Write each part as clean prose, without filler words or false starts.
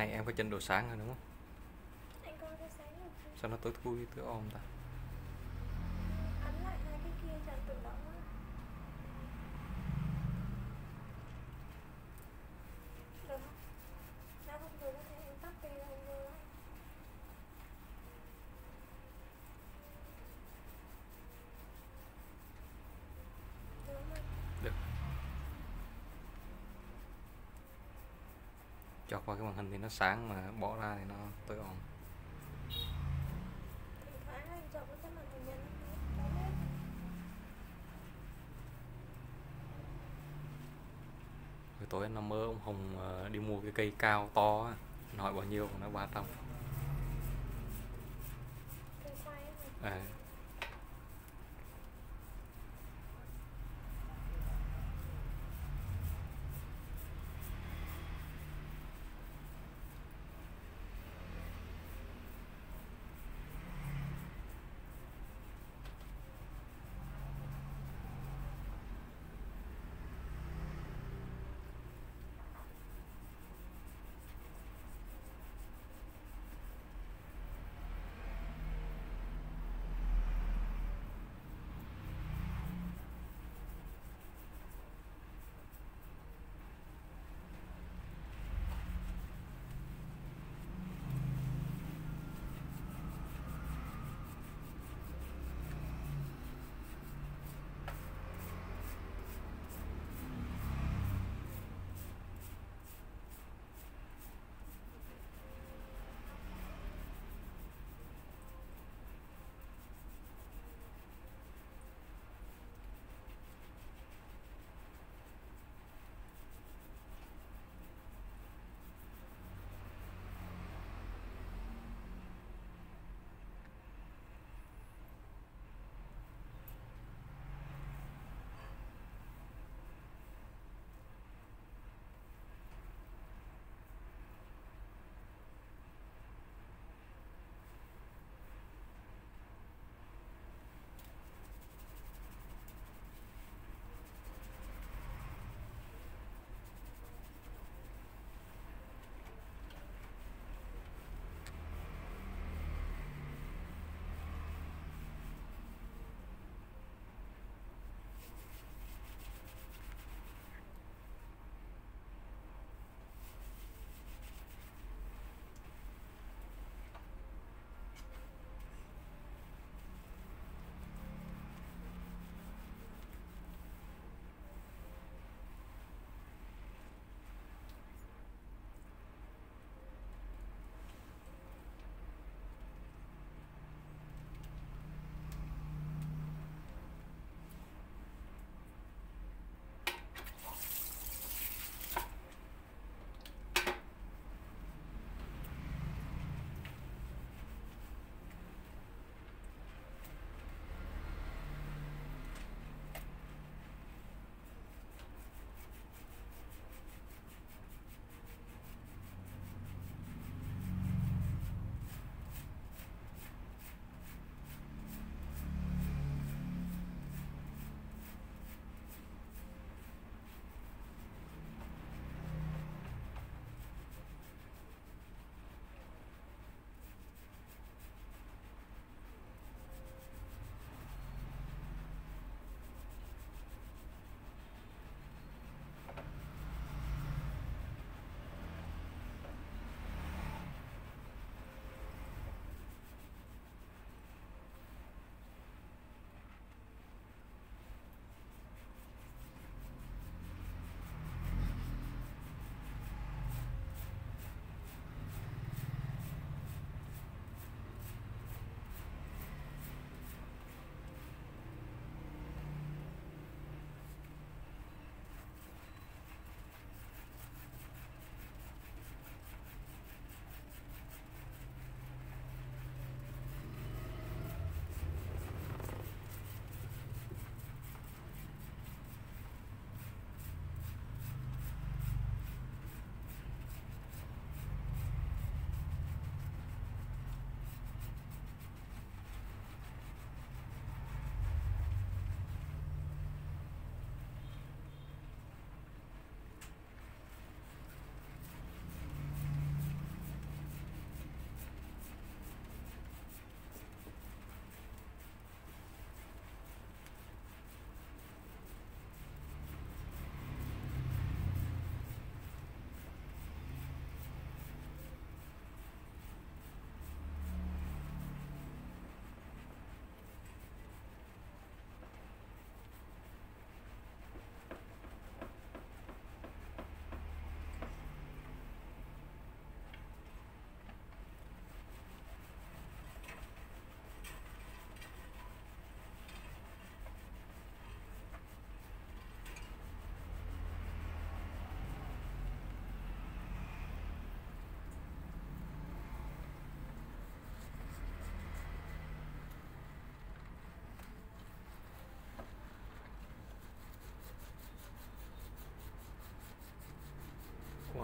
Này em phải chỉnh độ sáng rồi đúng không? Anh coi cái sáng rồi. Sao nó tối thui tối om ta? Ấn lại hai cái kia chẳng tự động á. Được không? Đã không được có thể em tắt đi không được á. Được không anh? Được. Cho qua cái màn hình thì nó sáng mà bỏ ra thì nó tối om. Hồi tối nó mơ ông Hồng đi mua cái cây cao to, nó hỏi bao nhiêu nó 300. À.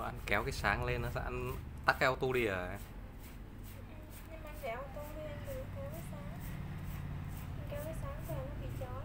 ăn kéo cái sáng lên, nó sẽ ăn tắt cái auto đi à. Nhưng mà để auto đi anh cứ kéo cái sáng. Anh kéo cái sáng vào nó bị chói.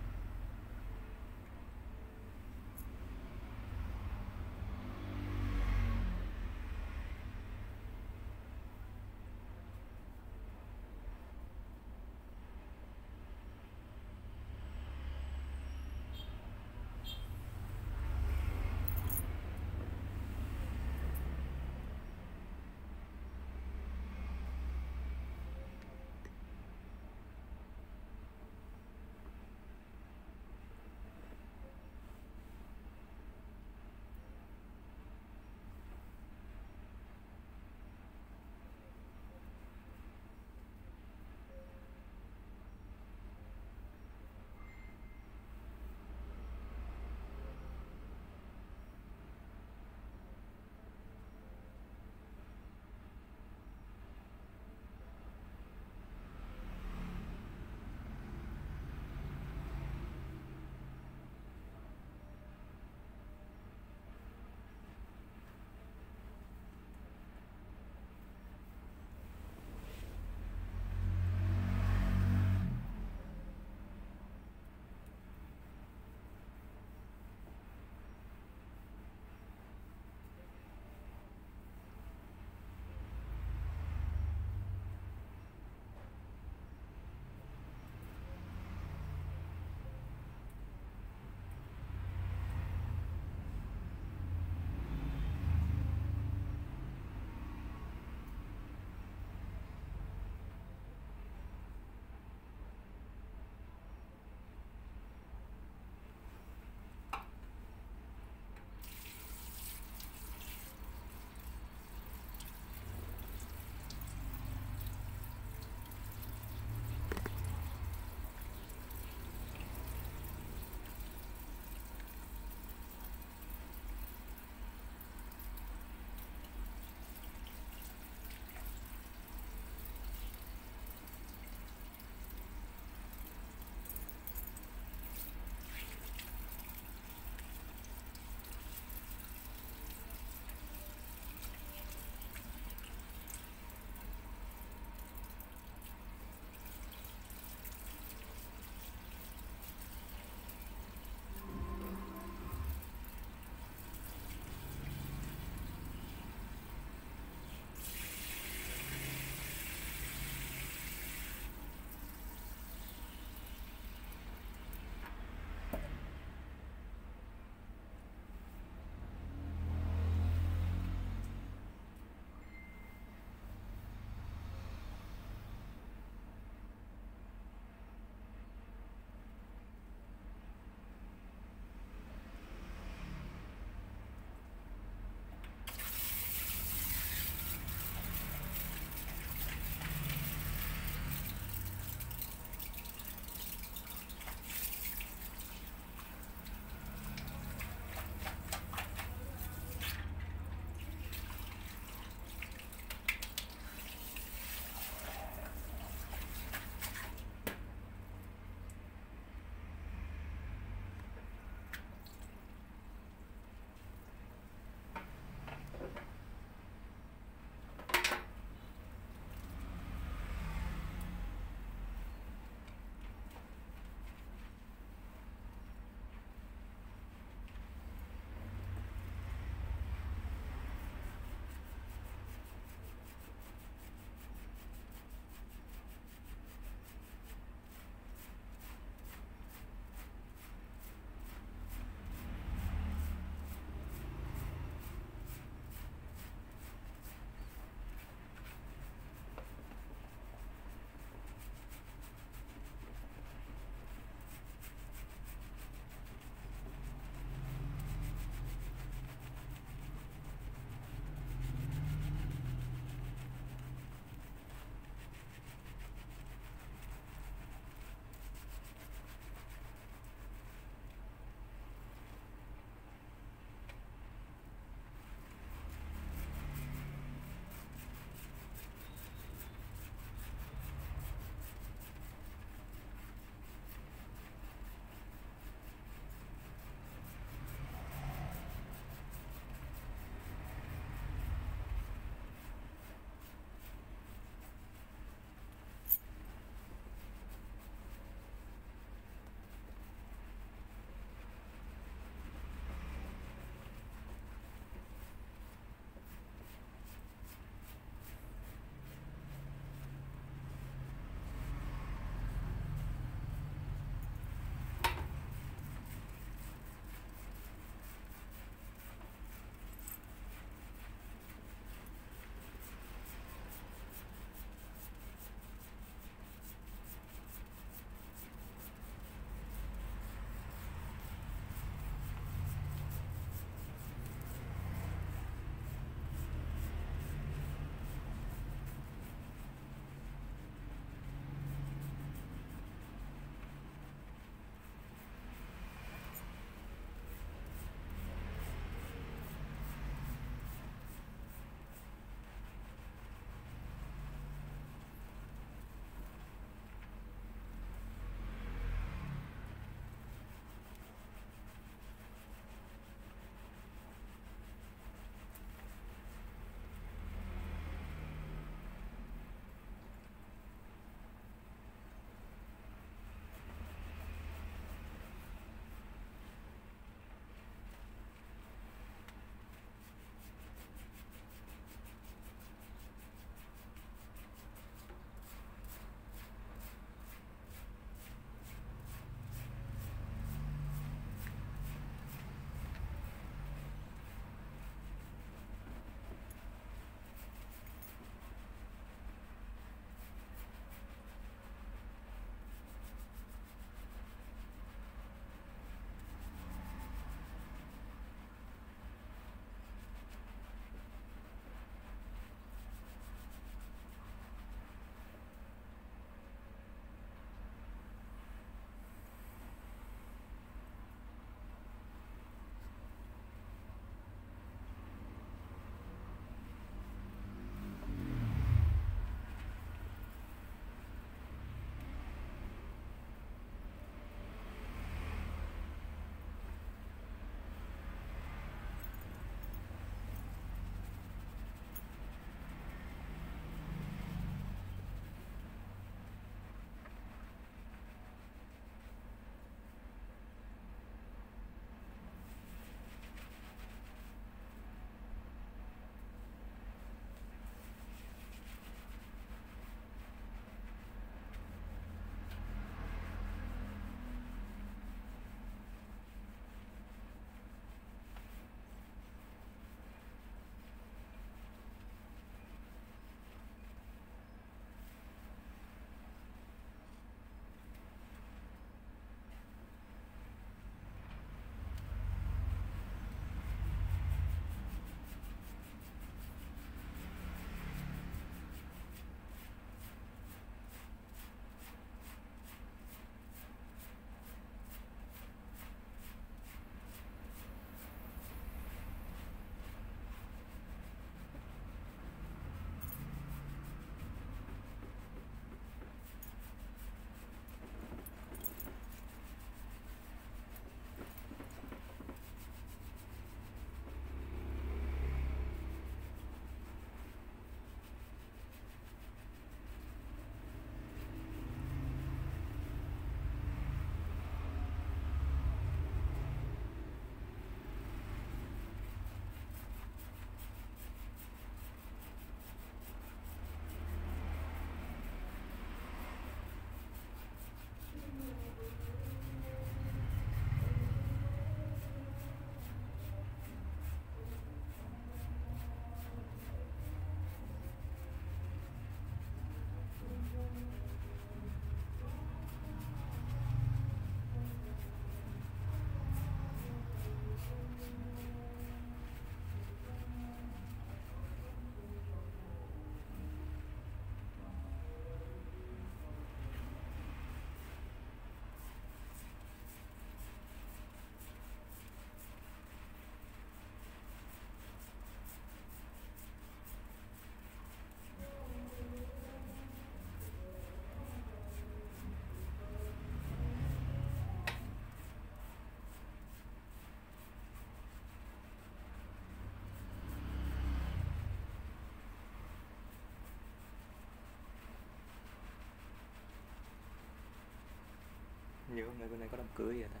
Như hôm nay bên này có đám cưới vậy ta?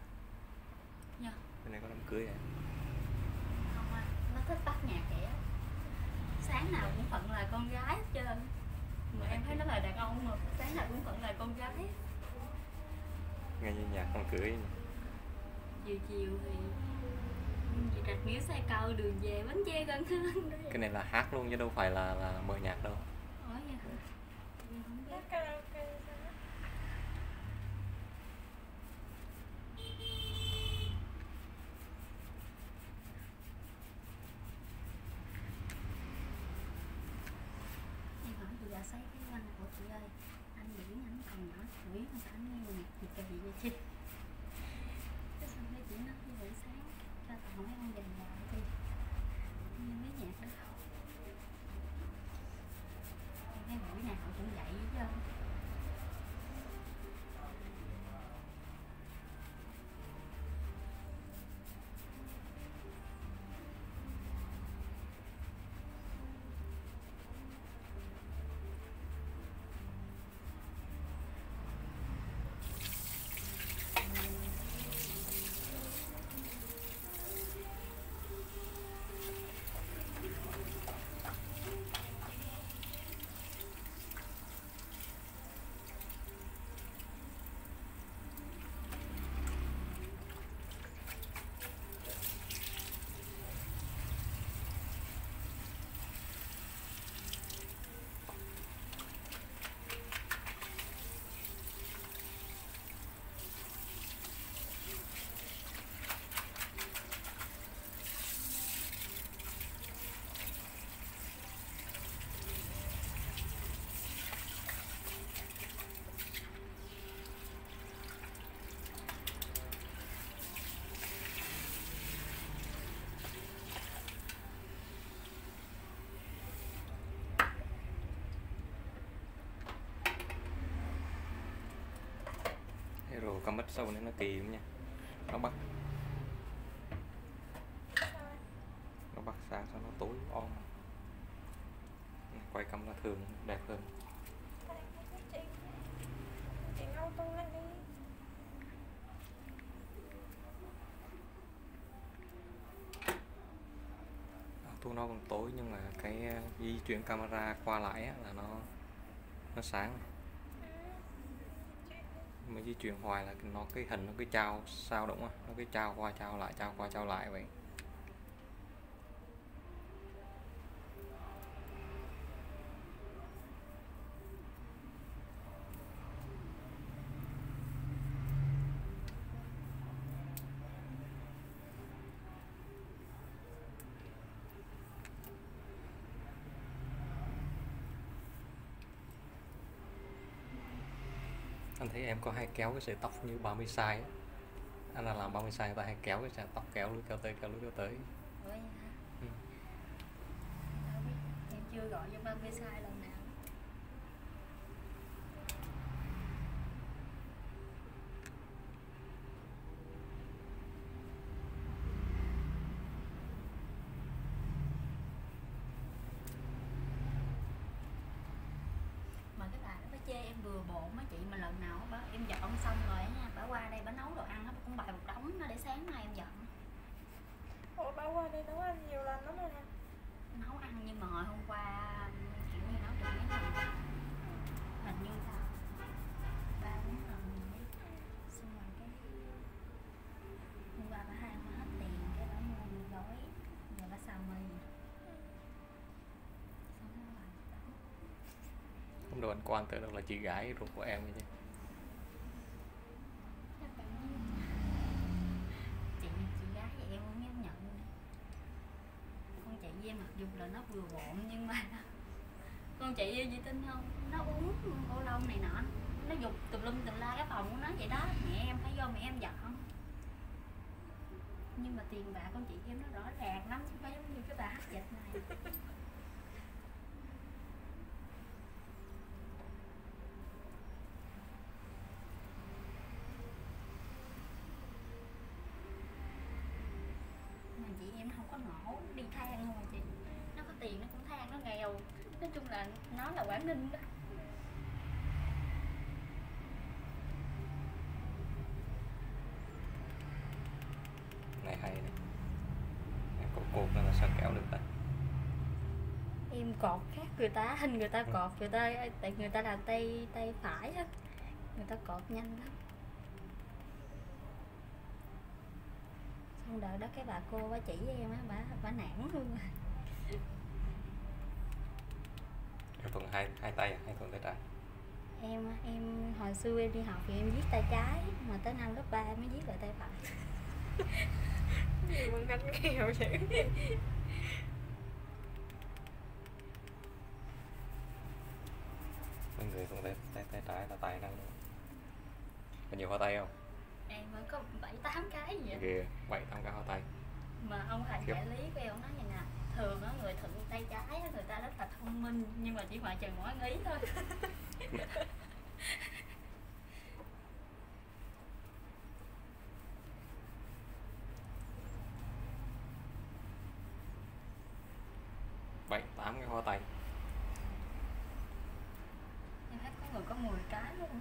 Dạ. Bên này có đám cưới à? Không à, nó thích bắt nhạc vậy á. Sáng nào cũng phận là con gái hết trơn. Mà em thấy nó là đàn ông mà sáng nào cũng phận là con gái. Nghe như nhạc con cưới. Chiều chiều thì chị đặt miếu xe cầu đường về Bến Tre gần hơn. Cái này là hát luôn chứ đâu phải là mời nhạc đâu. Ủa vậy hả? Cái anh của chị ơi, anh Nguyễn anh còn nhỏ tuổi mà sao anh nghe nhạc gì kỳ vậy chị? Cái xong mấy chị nói như buổi sáng cho tao mấy con dành lại đi, nghe mấy nhạc đó nghe buổi nào cũng vậy chứ không? Rồi con mắt sâu nên nó kỳ lắm nha. Nó bắt sáng xong nó tối om. Quay camera thường đẹp hơn. Chị ngâu tung lên đi. Tui nó còn tối nhưng mà cái di chuyển camera qua lại là nó sáng. Mà di chuyển hoài là nó cái hình nó cứ trao sao động á, nó cứ trao qua trao lại vậy. Anh thấy em có hay kéo cái sợi tóc như 30 size á. Anh là làm 30 size người ta hay kéo cái sợi tóc kéo lưới kéo tới. Ủa vậy hả? Ừ. Đâu biết, em chưa gọi cho 30 size lần nào. Vừa bộn mấy chị mà lần nào bà, em dọn xong rồi nha, bà qua đây bà nấu đồ ăn á, cũng bày một đống nó để sáng mai em dọn. Ủa bà qua đây nấu ăn nhiều lần lắm rồi nè. Nấu ăn nhưng mà hồi hôm qua kiểu như nấu được mấy lần. Hình như là 3-4 lần rồi. Xong rồi cái hôm qua bà hai mà hết tiền cái bà mua mì gói rồi bà xào mì. Không đâu anh quan tới đâu là chị gái ruột của em vậy chứ. Chị gái vậy em không dám nhận. Con chị với em mặc dù là nó vừa bộn nhưng mà con chị với chị tin không? Nó uống ô lông này nọ, nó dục tùm la cái phòng của nó vậy đó. Mẹ em phải vô mẹ em dọn. Nhưng mà tiền bạc con chị em nó rõ ràng lắm chứ không giống như cái bà hát dịch này. Nói chung là nó là Quảng Ninh đó. chọn được vậy? Em cột khác người ta, hình người ta cột người ta, tại người ta là tay tay phải á, người ta cột nhanh lắm. Xong đợi đó cái bà cô bà chỉ với em á, bà nản luôn. Em thuần hai tay, hay thuần tay trái? Em hồi xưa em đi học thì em viết tay trái, mà tới năm lớp 3 em mới viết lại tay phải. Gì mà ngắn nghèo vậy? Mấy người thuần tay trái là tài năng luôn. Có nhiều hoa tay không? Em mới có 7-8 cái gì vậy? Kìa, 7-8 cái hoa tay. Mà ông thầy giải lý của em nói vậy nè, thường á người thuận tay trái người ta rất là thông minh, nhưng mà chỉ ngoại trừ mỗi ý thôi. Bảy, 8 cái hoa tay. Em thấy có người có 10 cái luôn.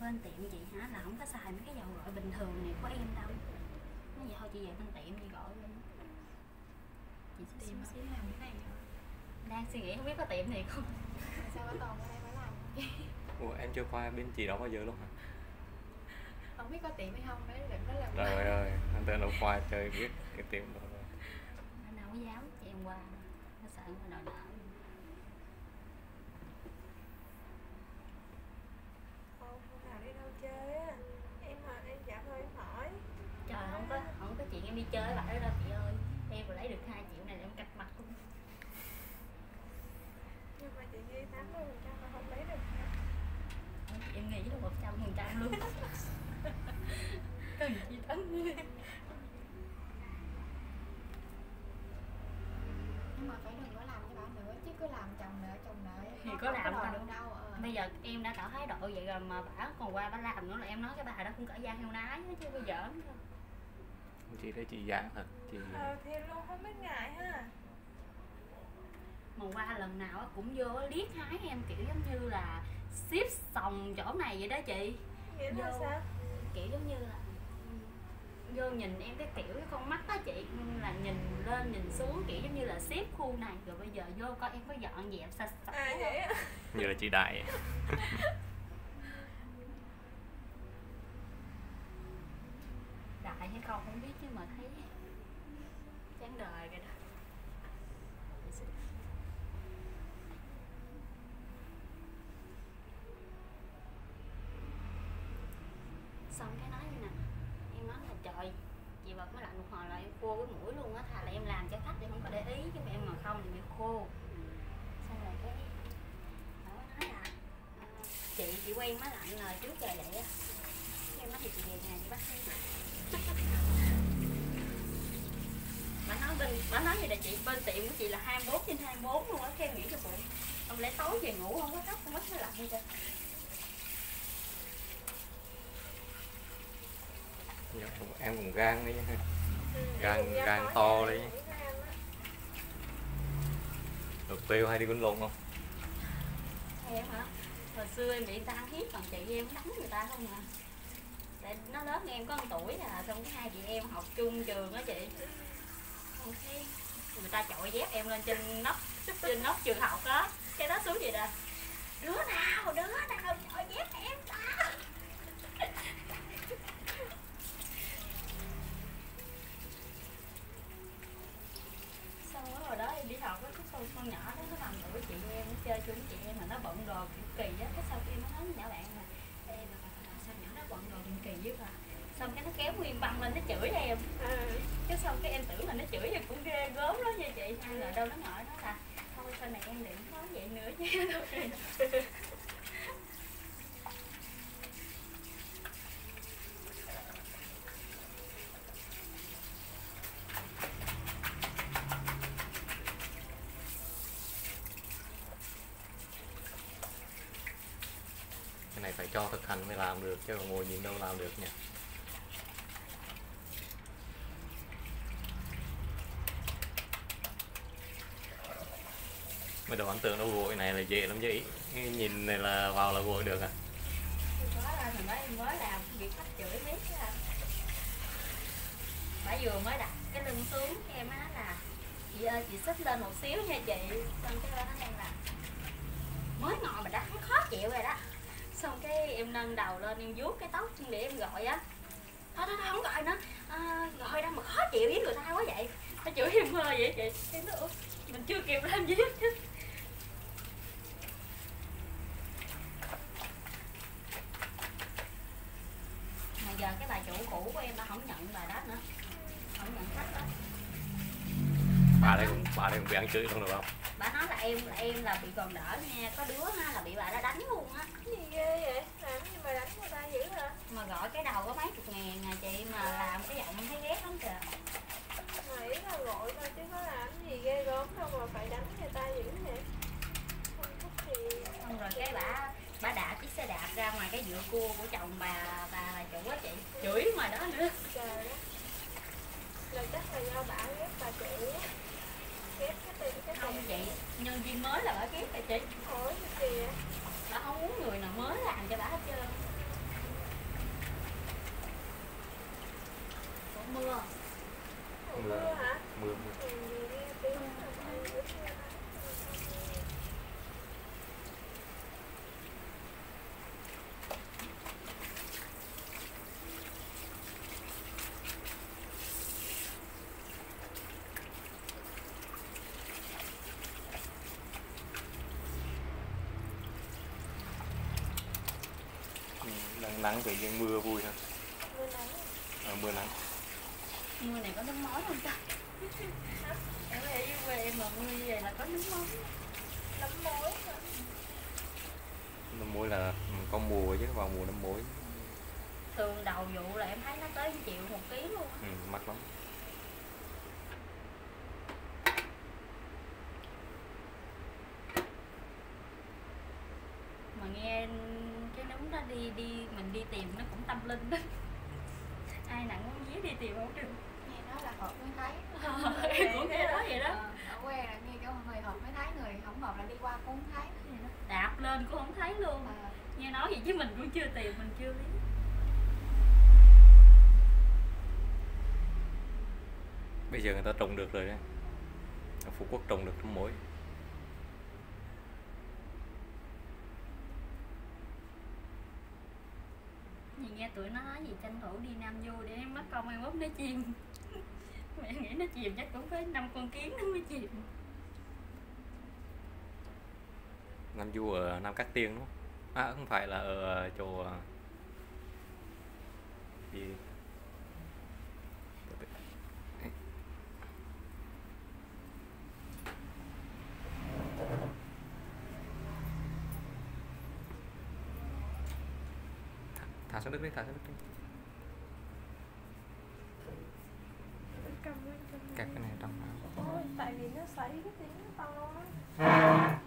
Bên tiệm chị hả là không có xài mấy cái dầu gội bình thường này của em đâu. Nói vậy thôi chị về bên tiệm chị gọi luôn. Chị tìm xíu làm cái này rồi. Đang suy nghĩ không biết có tiệm này không. Mà sao có toàn ở đây mới làm. Ủa em chưa qua bên chị đó bao giờ luôn hả? Không biết có tiệm hay không đấy, định nó làm. Trời ơi, anh tên là qua chơi biết cái tiệm đó rồi. Anh đâu có dám, chị em qua. Nó sợ mà đòi nợ. Em đi chơi bạn đó đâu chị ơi, em vừa lấy được 2 triệu này là em cạch mặt luôn. Nhưng mà chị ghi 80% là không lấy được hả? Em nghĩ là 100% luôn. Cần gì tấn. Nhưng mà phải đừng có làm cho bạn nữa chứ cứ làm chồng nợ thì có làm đâu. Bây giờ em đã tỏ thái độ vậy rồi mà bả còn qua bả làm nữa là em nói cái bà đó cũng cỡ da heo nái chứ bây giờ. Chị đấy chị giảng thật chị... thì luôn không biết ngại ha. Mà qua lần nào cũng vô liếc hái em kiểu giống như là xếp sòng chỗ này vậy đó chị. Nghĩa vô, là sao? Kiểu giống như là vô nhìn em cái kiểu cái con mắt đó chị, là nhìn lên nhìn xuống kiểu giống như là xếp khu này. Rồi bây giờ vô coi em có dọn dẹp sạch sạch à, vậy không? Như là chị đại. Đại hay không không biết chứ mà thấy chán đời rồi đó. Xong cái nói như nè, em nói là trời, chị bật mới lạnh một hồi là em khô cái mũi luôn á, thà là em làm cho khách thì không có để ý, chứ mà em mà không thì bị khô. Xong rồi cái nó nói là chị quen má lạnh rồi trước trời lệ á, em nói thì chị về nhà chị bắt thấy bà nói vậy là chị bên tiệm của chị là 24/24 luôn á, khen nghĩ cho bụng. Không lẽ tối về ngủ không có tóc không mất nó lạnh hay sao? Em còn gan đi, gan to đi. Mục tiêu hay đi quýnh lộn không? Em hả? Hồi xưa em bị người ta ăn hiếp còn chị em đánh người ta không à. Tại nó lớn em có 1 tuổi à, xong cái hai chị em học chung trường đó chị. Okay. Người ta chọi dép em lên trên nóc trường học đó, cái đó xuống vậy nè, đứa nào chọi dép em đó. Xong rồi đó em đi học với cái con nhỏ đó, nó bằng tuổi chị em, nó chơi chung với chị em mà nó bận đồ kiểu kỳ á. Cái sau khi nó nói nhỏ bạn mà em là sao nhỏ nó bận đồ kỳ dữ à. Xong cái nó kéo nguyên băng lên nó chửi em. Cái xong cái em tưởng là nó chửi em cũng ghê gớm lắm nha chị. Ai ngờ đâu nó ngỏ nó là thôi sau này em đừng nói vậy nữa chứ. Cái này phải cho thực hành mới làm được chứ ngồi nhìn đâu làm được nha. Mới đầu anh tưởng nó gội này là dễ lắm chứ ý. Nhìn này là vào là gội được à. Hồi đó em mới làm bị khách chửi biết á. Bà vừa mới đặt cái lưng xuống em á là chị ơi chị xích lên một xíu nha chị. Xong cái đó em là mới ngồi mà đã thấy khó chịu rồi đó. Xong cái em nâng đầu lên em vuốt cái tóc để em gọi á. Thôi thôi không gọi nữa à, gọi đâu mà khó chịu với người ta quá vậy. Nó chửi em hơi vậy chị. Em nói mình chưa kịp làm gì hết. Giờ cái bà chủ cũ của em đã không nhận bà đó nữa, không nhận khách đó. Bà đây cũng bị ăn chửi luôn được không? Bà nói là em là bị còn đỡ nha, có đứa ha là bị bà đó đánh luôn á. Gì ghê vậy? Làm nhưng mà đánh người ta dữ hả? Mà gọi cái đầu có mấy chục ngàn nè chị mà làm cái giọng thấy ghét lắm kìa. Mà ý là gọi thôi chứ có làm gì ghê gớm đâu mà phải đánh người ta dữ vậy. Không thích gì. Xong rồi cái bà đạp chiếc xe đạp ra ngoài cái dựa cua của chồng bà là chủ á chị, chửi ngoài đó nữa. Trời ơi, là chắc là do bà ghét bà chị á, ghét cái tiền cái không tiền. Chị nhân viên mới là bà ghét rồi chị. Ủa cái gì vậy? Bà không muốn người nào mới làm cho bà hết trơn. Ủa mưa. Ủa mưa hả? Mưa. Nắng tự nhiên mưa vui hơn. Mưa nắng. Mưa này có nước mối không ta? Em thấy quê em mà mưa như vậy là có nước mối. Nấm mối. Nấm mối là có mùa chứ, vào mùa nấm mối. Thường đầu vụ là em thấy nó tới 1 triệu 1 ký luôn. Á. Ừ, mắc lắm. Mà nghe nó mình đi tìm nó cũng tâm linh đó. Ai nặng con dế đi tìm không được. Nghe nói là hợp mới thấy. Cũng nghe nói vậy đó. Ở quê là nghe chỗ người hợp mới thấy, người không hợp là đi qua cũng không thấy gì đó. Đạp lên cũng không thấy luôn. À. Nghe nói vậy chứ mình cũng chưa tìm, mình chưa biết. Bây giờ người ta trồng được rồi đó. Ở Phú Quốc trồng được nấm mối. Nghe tụi nó nói gì tranh thủ đi Nam vô để em bắt con em ốp nó chìm. Mẹ nghĩ nó chìm chắc cũng phải 5 con kiến nó mới chìm. Nam Du ở Nam Cát Tiên đúng không? À không phải, là ở chỗ gì? Thả xuống đất đi, thả xuống đất đi. Cắt cái này trong đó. Ôi, tại vì nó sấy cái tiếng nó to á.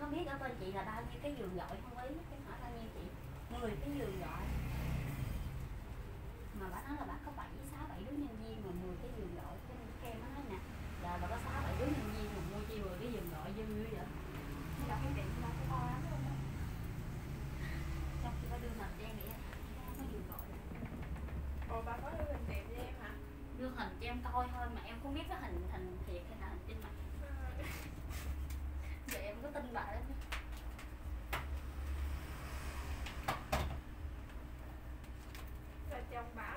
Không biết ở bên chị là bao nhiêu cái giường gọi không ấy, cái hỏi bao nhiêu chị? 10 cái giường gọi. Mà bà nói là bà có 6-7 đứa nhân viên mà 10 cái giường gọi. Cái kem nó nói nè, là bà có 6-7 đứa nhân viên mà mua chi 10 cái giường gọi dư như vậy. Nó là cái tiệm nó cũng to lắm luôn đó. Trong khi bà đưa mặt cho em nghĩ là có giường gọi. Ồ, bà có đưa hình đẹp cho em hả? Đưa hình cho em coi thôi mà em không biết cái hình thiệt hay là hình trên mặt. Vậy em có tin bà đấy không? Là trong bão.